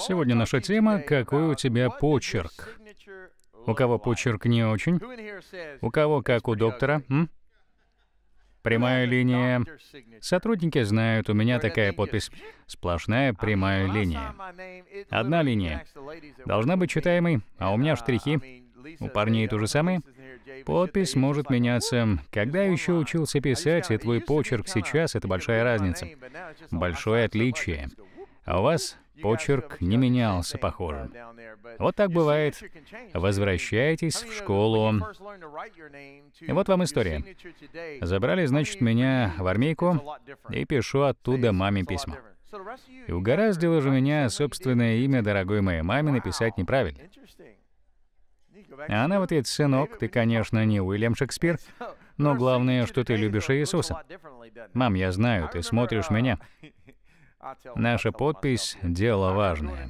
Сегодня наша тема — какой у тебя почерк? У кого почерк не очень? У кого как у доктора? Прямая линия. Сотрудники знают, у меня такая подпись. Сплошная прямая линия. Одна линия. Должна быть читаемой, а у меня штрихи. У парней то же самое. Подпись может меняться. Когда я еще учился писать, и твой почерк сейчас — это большая разница. Большое отличие. А у вас почерк не менялся, похоже. Вот так бывает. Возвращайтесь в школу. И вот вам история. Забрали, значит, меня в армейку, и пишу оттуда маме письма. И угораздило же меня собственное имя дорогой моей маме написать неправильно. А она в ответ: «Сынок, ты, конечно, не Уильям Шекспир, но главное, что ты любишь Иисуса». «Мам, я знаю, ты смотришь меня». Наша подпись — дело важное.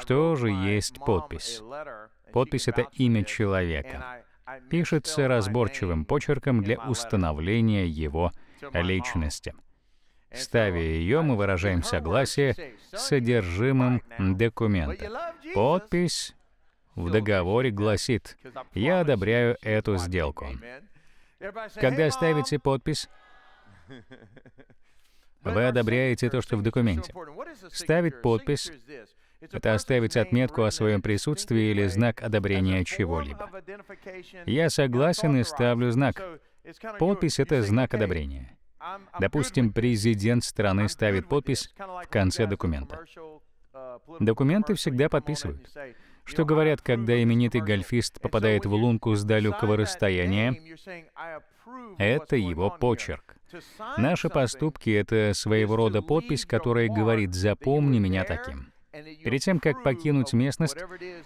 Что же есть подпись? Подпись — это имя человека. Пишется разборчивым почерком для установления его личности. Ставя ее, мы выражаем согласие с содержимым документа. Подпись в договоре гласит: «Я одобряю эту сделку». Когда ставите подпись, вы одобряете то, что в документе. Ставить подпись — это оставить отметку о своем присутствии или знак одобрения чего-либо. Я согласен и ставлю знак. Подпись — это знак одобрения. Допустим, президент страны ставит подпись в конце документа. Документы всегда подписывают. Что говорят, когда именитый гольфист попадает в лунку с далекого расстояния? Это его почерк. Наши поступки — это своего рода подпись, которая говорит: «Запомни меня таким». Перед тем, как покинуть местность,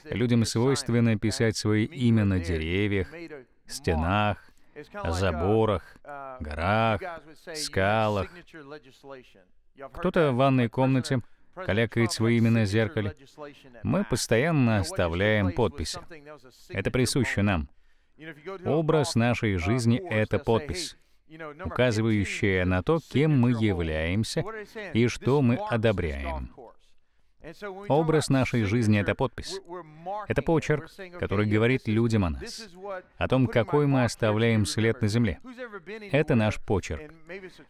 людям свойственно писать свое имя на деревьях, стенах, заборах, горах, скалах. Кто-то в ванной комнате калякает свои имена в зеркале. Мы постоянно оставляем подписи. Это присуще нам. Образ нашей жизни — это подпись, указывающая на то, кем мы являемся и что мы одобряем. Образ нашей жизни — это подпись. Это почерк, который говорит людям о нас, о том, какой мы оставляем след на земле. Это наш почерк.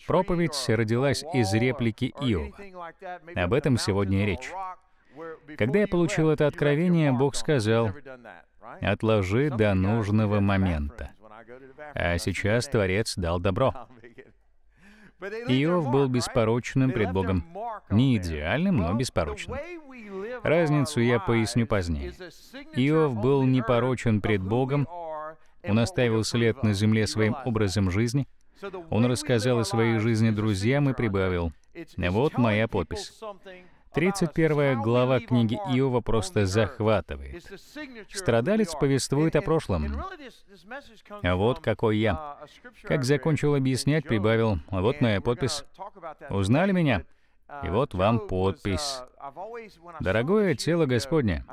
Проповедь родилась из реплики Иова. Об этом сегодня и речь. Когда я получил это откровение, Бог сказал: «Отложи до нужного момента». А сейчас Творец дал добро. Иов был беспорочным пред Богом. Не идеальным, но беспорочным. Разницу я поясню позднее. Иов был непорочен пред Богом, он оставил след на земле своим образом жизни, он рассказал о своей жизни друзьям и прибавил: «Вот моя подпись». 31 глава книги Иова просто захватывает. Страдалец повествует о прошлом. «Вот какой я». Как закончил объяснять, прибавил: «Вот моя подпись». «Узнали меня? И вот вам подпись». Дорогое тело Господне,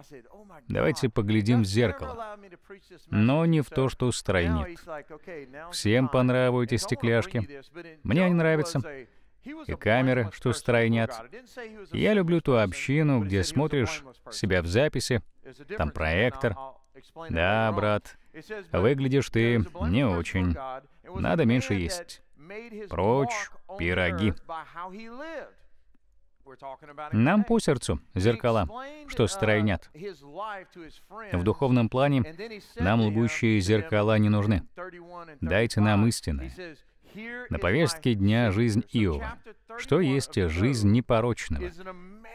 давайте поглядим в зеркало, но не в то, что стройнит. Всем по нраву эти стекляшки. Мне они нравятся. И камеры, что стройнят. Я люблю ту общину, где смотришь себя в записи, там проектор. Да, брат, выглядишь ты не очень. Надо меньше есть. Прочь пироги. Нам по сердцу зеркала, что стройнят. В духовном плане нам лгущие зеркала не нужны. Дайте нам истины. На повестке дня жизнь Иова. Что есть жизнь непорочного?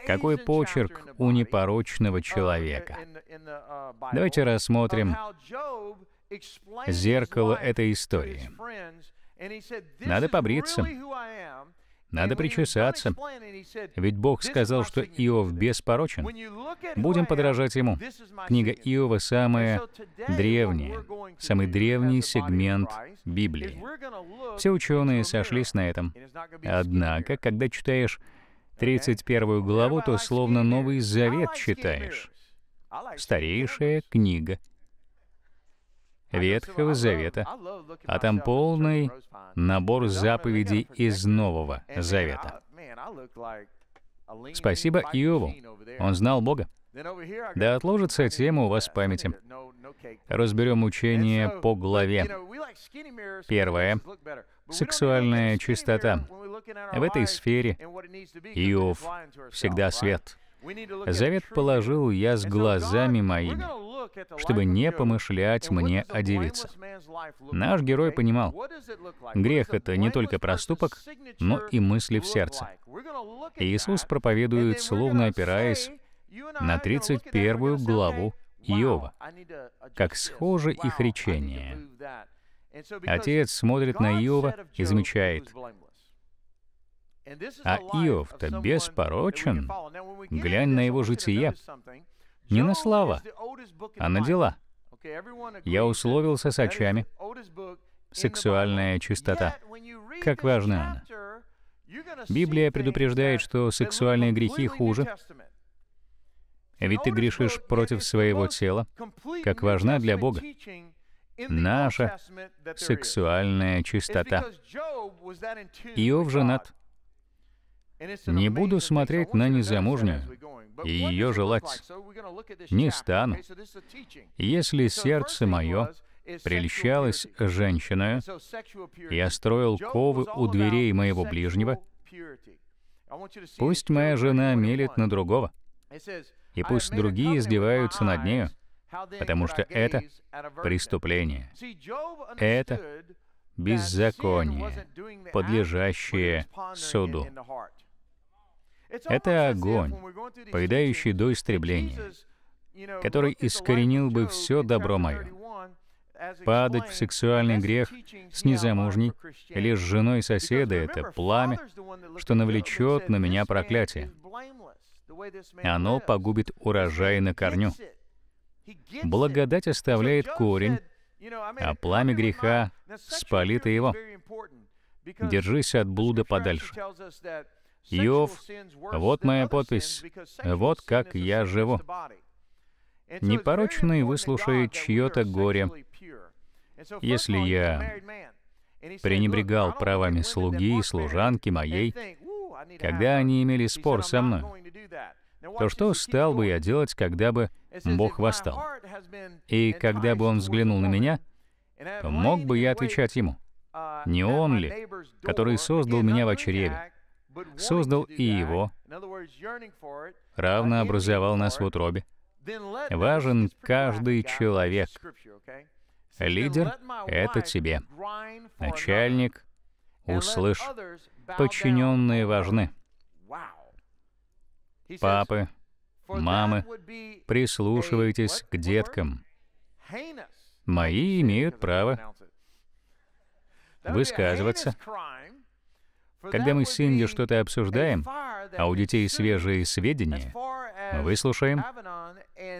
Какой почерк у непорочного человека? Давайте рассмотрим зеркало этой истории. Надо побриться, надо причесаться, ведь Бог сказал, что Иов беспорочен. Будем подражать ему. Книга Иова — самый древний сегмент Библии. Все ученые сошлись на этом. Однако, когда читаешь 31 главу, то словно Новый Завет читаешь. Старейшая книга Ветхого Завета, а там полный набор заповедей из Нового Завета. Спасибо Иову. Он знал Бога. Да отложится тема у вас в памяти. Разберем учение по главе. Первое. Сексуальная чистота. В этой сфере Иов всегда свет. Завет положил я с глазами моими, чтобы не помышлять мне о девице. Наш герой понимал, грех — это не только проступок, но и мысли в сердце. Иисус проповедует, словно опираясь на 31 главу Иова, как схожи их речения. Отец смотрит на Иова и замечает: а Иов-то беспорочен. Глянь на его житие. Не на слова, а на дела. Я условился с очами. Сексуальная чистота. Как важна она. Библия предупреждает, что сексуальные грехи хуже. Ведь ты грешишь против своего тела. Как важна для Бога наша сексуальная чистота. Иов женат. Не буду смотреть на незамужнюю и ее желать. Не стану. Если сердце мое прельщалось женщиною, я строил ковы у дверей моего ближнего, пусть моя жена мелет на другого, и пусть другие издеваются над нею, потому что это преступление. Это беззаконие, подлежащее суду. Это огонь, поедающий до истребления, который искоренил бы все добро мое. Падать в сексуальный грех с незамужней или с женой соседа — это пламя, что навлечет на меня проклятие. Оно погубит урожай на корню. Благодать оставляет корень, а пламя греха спалит и его. Держись от блуда подальше. Иов, вот моя подпись, вот как я живу. Непорочный выслушает чье-то горе. Если я пренебрегал правами слуги и служанки моей, когда они имели спор со мной, то что стал бы я делать, когда бы Бог восстал? И когда бы Он взглянул на меня, мог бы я отвечать Ему: не Он ли, который создал меня в чреве, создал и его, равно образовал нас в утробе? Важен каждый человек. Лидер — это тебе. Начальник — услышь. Подчиненные важны. Папы, мамы, прислушивайтесь к деткам. Мои имеют право высказываться. Когда мы с Синди что-то обсуждаем, а у детей свежие сведения, выслушаем,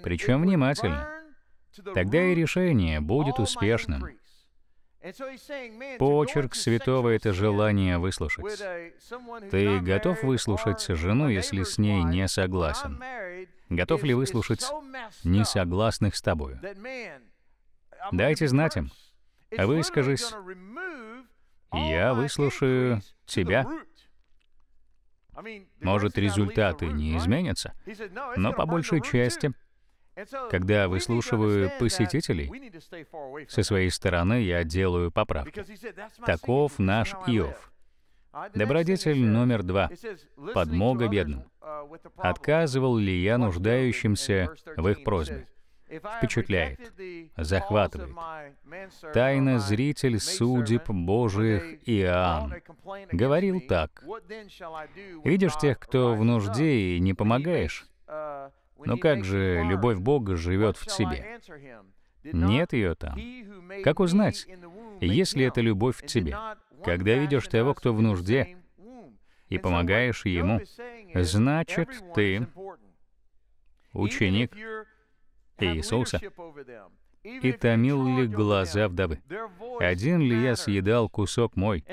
причем внимательно. Тогда и решение будет успешным. Почерк святого — это желание выслушать. Ты готов выслушать жену, если с ней не согласен? Готов ли выслушать несогласных с тобою? Дайте знать им. Выскажись. Я выслушаю тебя. Может, результаты не изменятся, но по большей части, когда выслушиваю посетителей, со своей стороны я делаю поправки. Таков наш Иов. Добродетель номер 2. Подмога бедным. Отказывал ли я нуждающимся в их просьбе? Впечатляет, захватывает. Тайно зритель судеб Божиих Иоанн говорил так: видишь тех, кто в нужде, и не помогаешь? Но как же любовь Бога живет в тебе? Нет ее там. Как узнать, если это любовь в тебе? Когда видишь того, кто в нужде, и помогаешь ему, значит, ты ученик Иисуса. И томил ли глаза вдовы? Один ли я съедал кусок мой?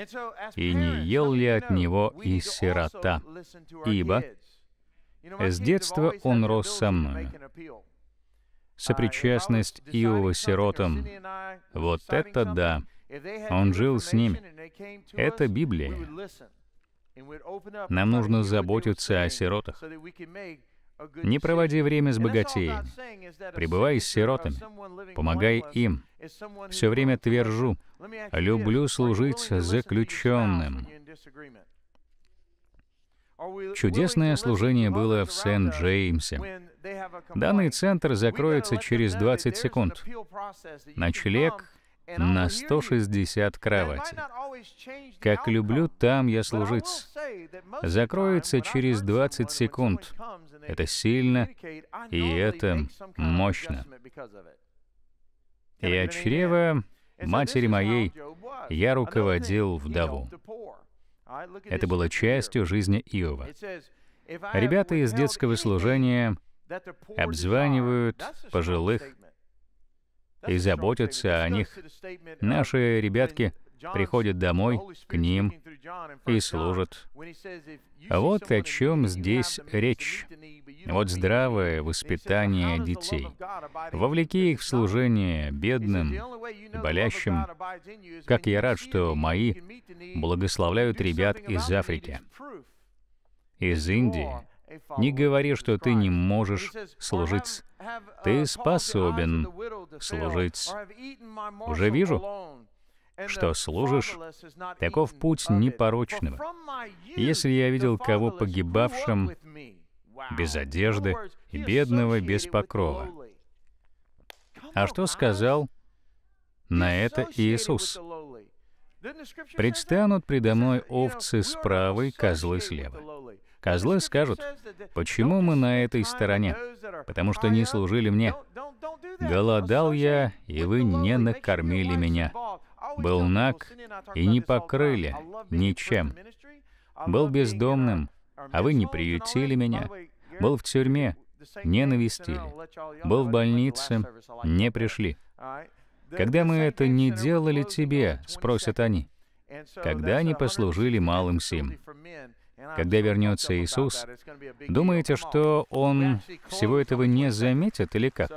И не ел ли от него и сирота? Ибо с детства он рос со мной. Сопричастность Иова сиротам. Вот это да! Он жил с ними. Это Библия. Нам нужно заботиться о сиротах. Не проводи время с богатеями. Пребывай с сиротами. Помогай им. Все время твержу. Люблю служить заключенным. Чудесное служение было в Сент-Джеймсе. Данный центр закроется через 20 секунд. Ночлег на 160 кроватей. Как люблю там я служить. Закроется через 20 секунд. Это сильно, и это мощно. И от чрева матери моей я руководил вдову. Это было частью жизни Иова. Ребята из детского служения обзванивают пожилых и заботятся о них. Наши ребятки приходят домой к ним и служат. Вот о чем здесь речь. Вот здравое воспитание детей. Вовлеки их в служение бедным и болящим. Как я рад, что мои благословляют ребят из Африки, из Индии. Не говори, что ты не можешь служить. Ты способен служить. Уже вижу, что служишь. Таков путь непорочного. Если я видел кого погибавшим, без одежды, бедного, без покрова. А что сказал на это Иисус? «Предстанут предо мной овцы справа и козлы слева». Козлы скажут, почему мы на этой стороне? Потому что не служили мне. Голодал я, и вы не накормили меня. Был наг, и не покрыли ничем. Был бездомным, а вы не приютили меня. Был в тюрьме, не навестили. Был в больнице, не пришли. Когда мы это не делали тебе, спросят они. Когда не послужили малым сим. Когда вернется Иисус, думаете, что Он всего этого не заметит или как?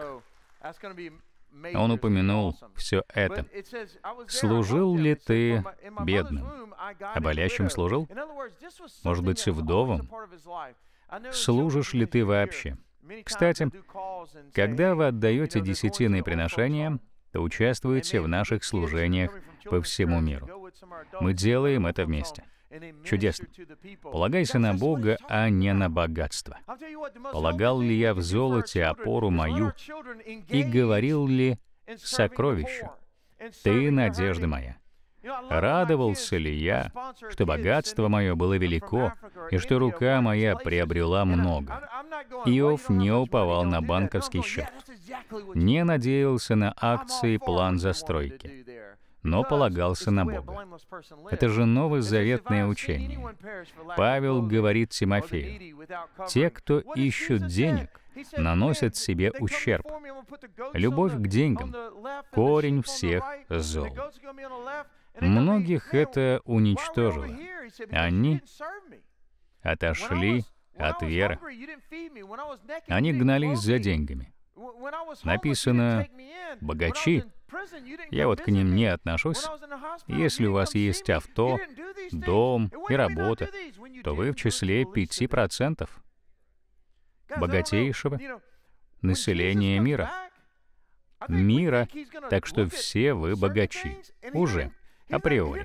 Он упомянул все это. «Служил ли ты бедным?» А болящим служил? Может быть, вдовам? Служишь ли ты вообще? Кстати, когда вы отдаете десятины и приношения, то участвуете в наших служениях по всему миру. Мы делаем это вместе. Чудесно. Полагайся на Бога, а не на богатство. Полагал ли я в золоте опору мою и говорил ли сокровищу? Ты надежда моя. Радовался ли я, что богатство мое было велико и что рука моя приобрела много? Иов не уповал на банковский счет, не надеялся на акции план застройки, но полагался на Бога. Это же новозаветное учение. Павел говорит Тимофею, «Те, кто ищут денег, наносят себе ущерб». Любовь к деньгам — корень всех зол. Многих это уничтожило. Они отошли от веры. Они гнались за деньгами. Написано «богачи». Я вот к ним не отношусь. Если у вас есть авто, дом и работа, то вы в числе 5% богатейшего населения мира. Так что все вы богачи. Уже, априори.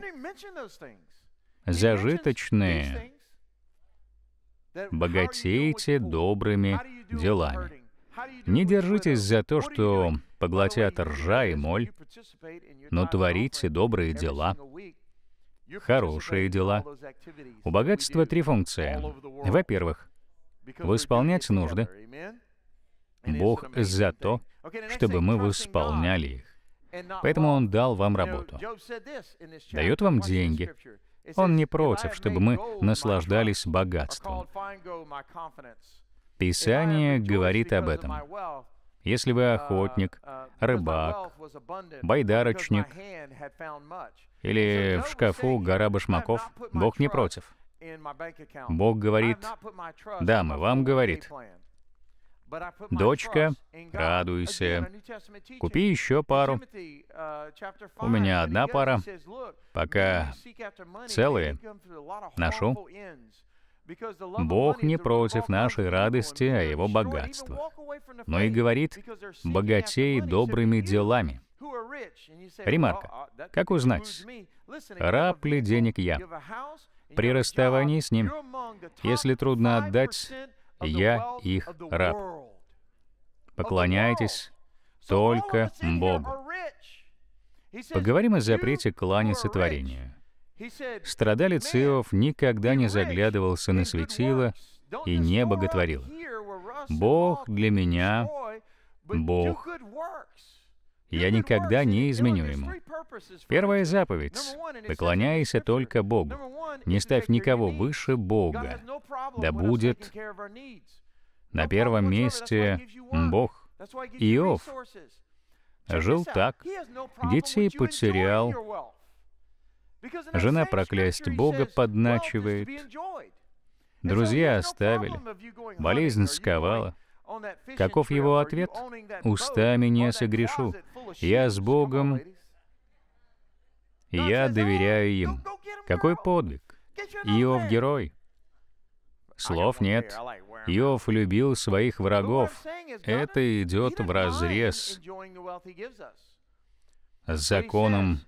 Зажиточные. Богатейте добрыми делами. Не держитесь за то, что поглотят ржа и моль, но творите добрые дела, хорошие дела. У богатства три функции. Во-первых, восполнять нужды. Бог за то, чтобы мы восполняли их. Поэтому Он дал вам работу. Дает вам деньги. Он не против, чтобы мы наслаждались богатством. Писание говорит об этом. Если вы охотник, рыбак, байдарочник или в шкафу гора башмаков, Бог не против. Бог говорит, да, мы вам говорит, «Дочка, радуйся, купи еще пару». У меня одна пара, пока целые, ношу. Бог не против нашей радости о Его богатстве, но и говорит: «богатей добрыми делами». Ремарка. Как узнать, раб ли денег я? При расставании с ним, если трудно отдать, я их раб. Поклоняйтесь только Богу. Поговорим о запрете кланяться творению. Страдалец Иов никогда не заглядывался на светило и не боготворил. «Бог для меня, Бог. Я никогда не изменю Ему». Первая заповедь — поклоняйся только Богу. Не ставь никого выше Бога. Да будет на первом месте Бог. Иов жил так, детей потерял, жена проклясть Бога подначивает, друзья оставили, болезнь сковала. Каков его ответ? «Устами не согрешу. Я с Богом, я доверяю им». Какой подвиг! Иов — герой. Слов нет. Иов любил своих врагов. Это идет вразрез с законом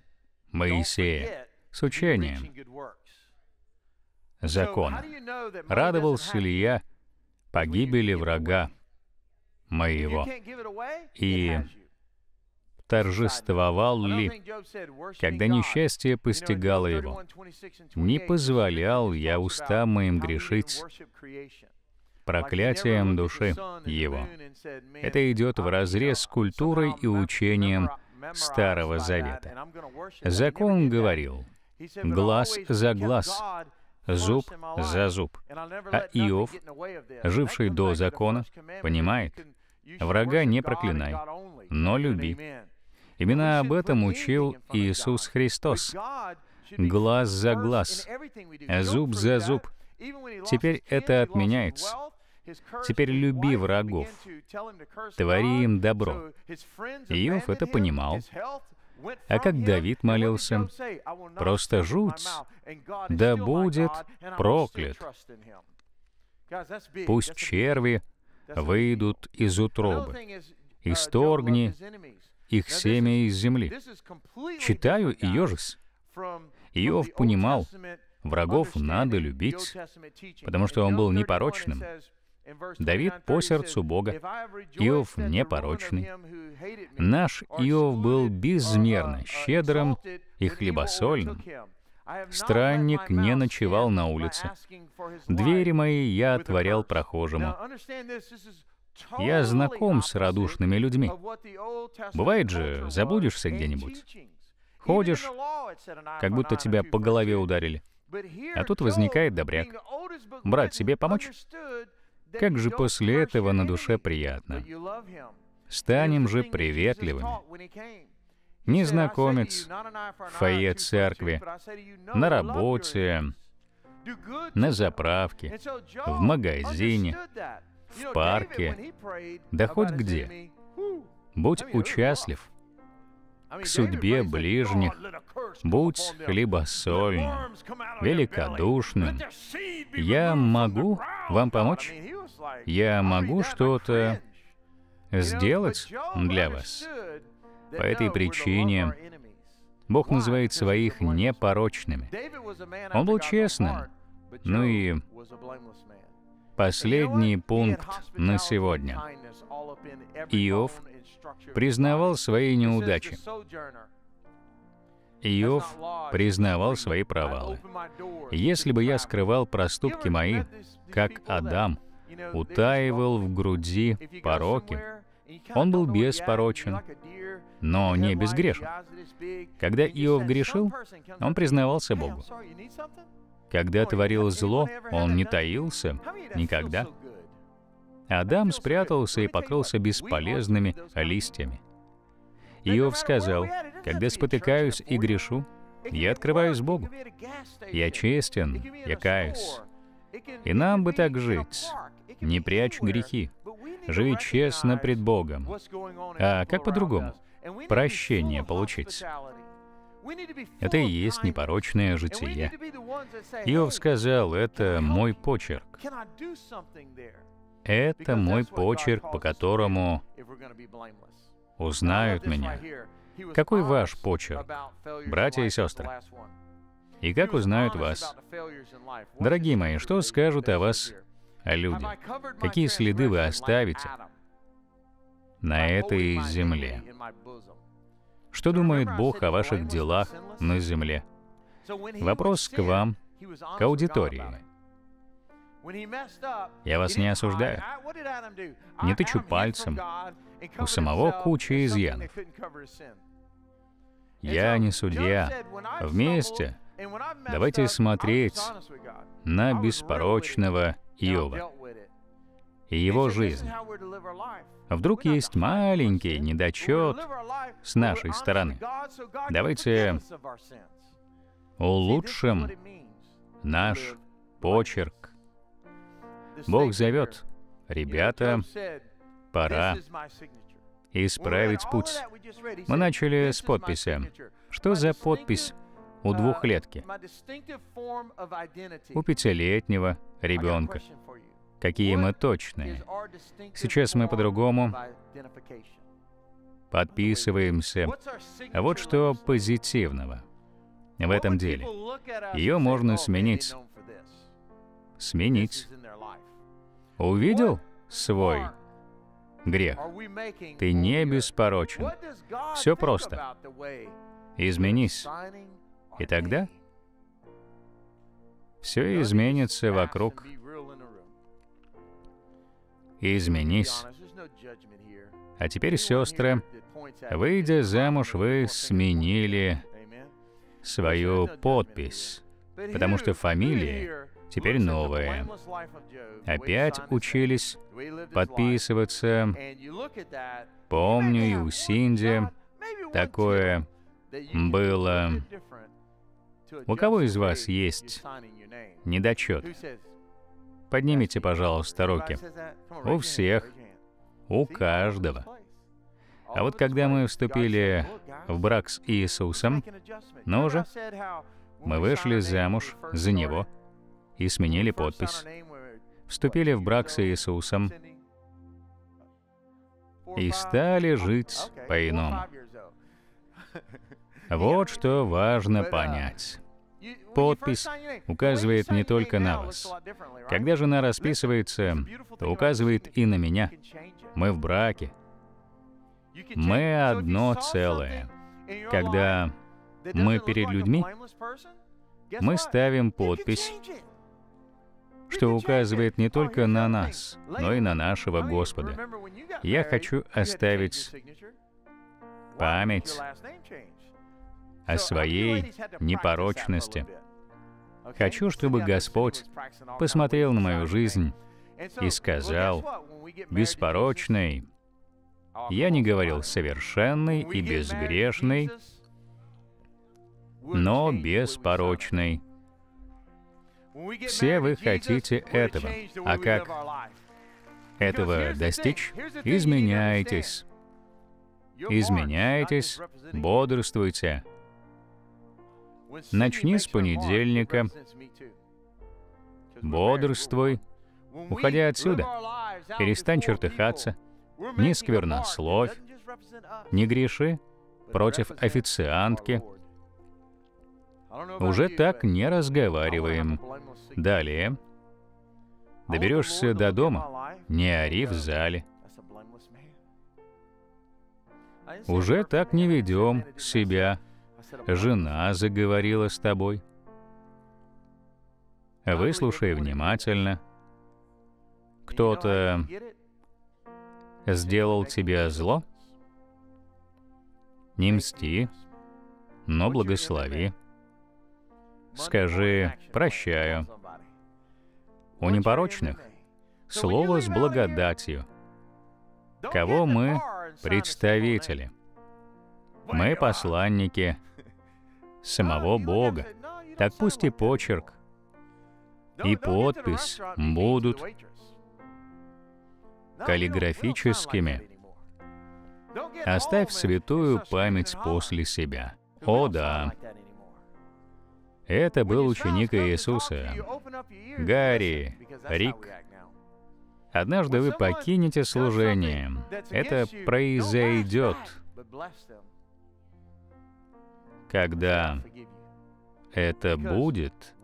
Моисея, с учением закона. Радовался ли я погибели врага моего? И торжествовал ли, когда несчастье постигало его? Не позволял я устам моим грешить проклятием души его. Это идет вразрез с культурой и учением Старого Завета. Закон говорил: глаз за глаз, зуб за зуб. А Иов, живший до закона, понимает: врага не проклинай, но люби. Именно об этом учил Иисус Христос. Глаз за глаз, зуб за зуб. Теперь это отменяется. Теперь люби врагов, твори им добро. Иов это понимал. А как Давид молился? Просто жуть. Да будет проклят. Пусть черви выйдут из утробы. Исторгни их семя из земли. Читаю и ежусь. Иов понимал, врагов надо любить, потому что он был непорочным. Давид по сердцу Бога, Иов непорочный. Наш Иов был безмерно щедрым и хлебосольным. Странник не ночевал на улице. Двери мои я отворял прохожему. Я знаком с радушными людьми. Бывает же, забудешься где-нибудь. Ходишь, как будто тебя по голове ударили. А тут возникает добряк. «Брат, тебе помочь?» Как же после этого на душе приятно. Станем же приветливыми. Незнакомец в фойе церкви, на работе, на заправке, в магазине, в парке, да хоть где. Будь участлив к судьбе ближних, будь хлебосольным, великодушным. Я могу вам помочь? Я могу что-то сделать для вас? По этой причине Бог называет своих непорочными. Он был честным. Ну и последний пункт на сегодня. Иов признавал свои неудачи. Иов признавал свои провалы. «Если бы я скрывал проступки мои, как Адам, утаивал в груди пороки». Он был беспорочен, но не безгрешен. Когда Иов грешил, он признавался Богу. Когда творил зло, он не таился никогда. Адам спрятался и покрылся бесполезными листьями. Иов сказал: «Когда спотыкаюсь и грешу, я открываюсь Богу. Я честен, я каюсь». И нам бы так жить, не прячь грехи. жить честно пред Богом. А как по-другому? Прощение получить. Это и есть непорочное житие. Иов сказал, это мой почерк. Это мой почерк, по которому узнают меня. Какой ваш почерк, братья и сестры? И как узнают вас? Дорогие мои, что скажут о вас люди? Какие следы вы оставите на этой земле? Что думает Бог о ваших делах на земле? Вопрос к вам, к аудитории. Я вас не осуждаю, не тычу пальцем. У самого куча изъянов. Я не судья. Вместе давайте смотреть на беспорочного Иова и его жизнь. Вдруг есть маленький недочет с нашей стороны. Давайте улучшим наш почерк. Бог зовет, ребята, пора исправить путь. Мы начали с подписи. Что за подпись у двухлетки? У пятилетнего ребенка. Какие мы точные. Сейчас мы по-другому подписываемся. А вот что позитивного в этом деле. Ее можно сменить. Сменить. Увидел свой грех? Ты не беспорочен. Все просто. Изменись. И тогда все изменится вокруг. Изменись. А теперь, сестры, выйдя замуж, вы сменили свою подпись, потому что фамилия теперь новые. Опять учились подписываться. Помню, и у Синди такое было. У кого из вас есть недочет? Поднимите, пожалуйста, руки. У всех, у каждого. А вот когда мы вступили в брак с Иисусом, ну же, мы вышли замуж за Него и сменили подпись. Вступили в брак с Иисусом и стали жить по-иному. Вот что важно понять. Подпись указывает не только на вас. Когда жена расписывается, то указывает и на меня. Мы в браке. Мы одно целое. Когда мы перед людьми, мы ставим подпись, что указывает не только на нас, но и на нашего Господа. Я хочу оставить память о своей непорочности. Хочу, чтобы Господь посмотрел на мою жизнь и сказал, беспорочный, я не говорил совершенный и безгрешный, но беспорочный. Все вы хотите этого, а как этого достичь? Изменяйтесь. Изменяйтесь, бодрствуйте. Начни с понедельника. Бодрствуй, уходя отсюда. Перестань чертыхаться, не сквернословь, не греши против официантки. Уже так не разговариваем. Далее. Доберешься до дома, не ори в зале. Уже так не ведем себя. Жена заговорила с тобой. Выслушай внимательно. Кто-то сделал тебе зло? Не мсти, но благослови. Скажи «прощаю». У непорочных слово с благодатью. Кого мы представители? Мы посланники самого Бога. Так пусть и почерк, и подпись будут каллиграфическими. Оставь святую память после себя. О да! Это был ученик Иисуса. Гарри, Рик, однажды вы покинете служение. Это произойдет, когда это будет.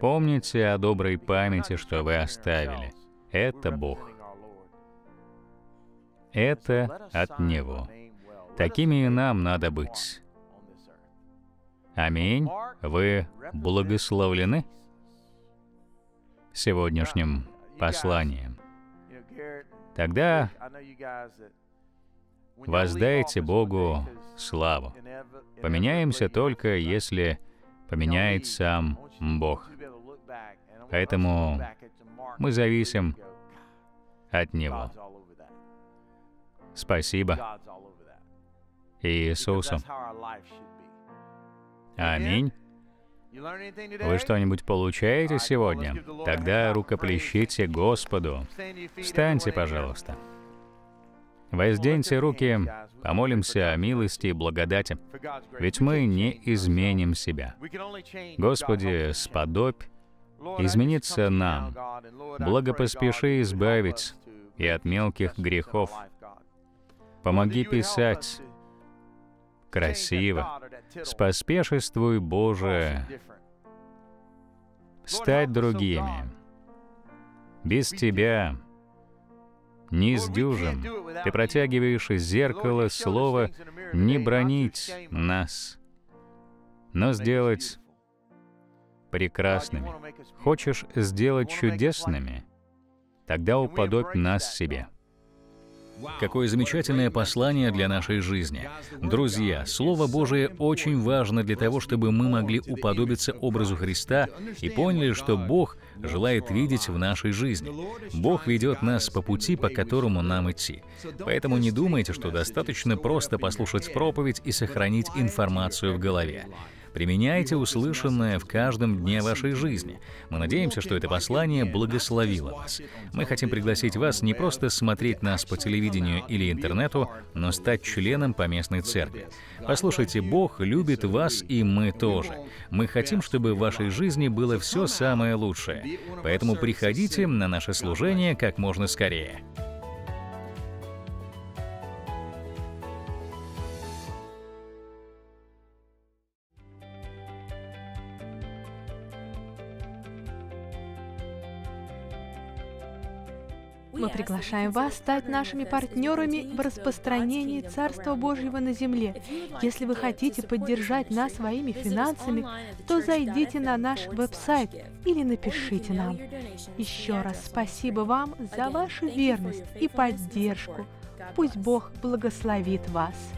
Помните о доброй памяти, что вы оставили. Это Бог. Это от Него. Такими и нам надо быть. Аминь. Вы благословлены сегодняшним посланием. Тогда воздайте Богу славу. Поменяемся только, если поменяет сам Бог. Поэтому мы зависим от Него. Спасибо Иисусу. Аминь. Вы что-нибудь получаете сегодня? Тогда рукоплещите Господу. Встаньте, пожалуйста. Возденьте руки, помолимся о милости и благодати, ведь мы не изменим себя. Господи, сподобь измениться нам, благопоспеши избавить и от мелких грехов. Помоги писать красиво. Споспешествуй, Боже, стать другими. Без Тебя не сдюжим. Ты протягиваешь из зеркала слово не бранить нас, но сделать прекрасными. Хочешь сделать чудесными? Тогда уподобь нас себе. Какое замечательное послание для нашей жизни. Друзья, Слово Божие очень важно для того, чтобы мы могли уподобиться образу Христа и поняли, что Бог желает видеть в нашей жизни. Бог ведет нас по пути, по которому нам идти. Поэтому не думайте, что достаточно просто послушать проповедь и сохранить информацию в голове. Применяйте услышанное в каждом дне вашей жизни. Мы надеемся, что это послание благословило вас. Мы хотим пригласить вас не просто смотреть нас по телевидению или интернету, но стать членом поместной церкви. Послушайте, Бог любит вас, и мы тоже. Мы хотим, чтобы в вашей жизни было все самое лучшее. Поэтому приходите на наше служение как можно скорее. Мы приглашаем вас стать нашими партнерами в распространении Царства Божьего на земле. Если вы хотите поддержать нас своими финансами, то зайдите на наш веб-сайт или напишите нам. Еще раз спасибо вам за вашу верность и поддержку. Пусть Бог благословит вас.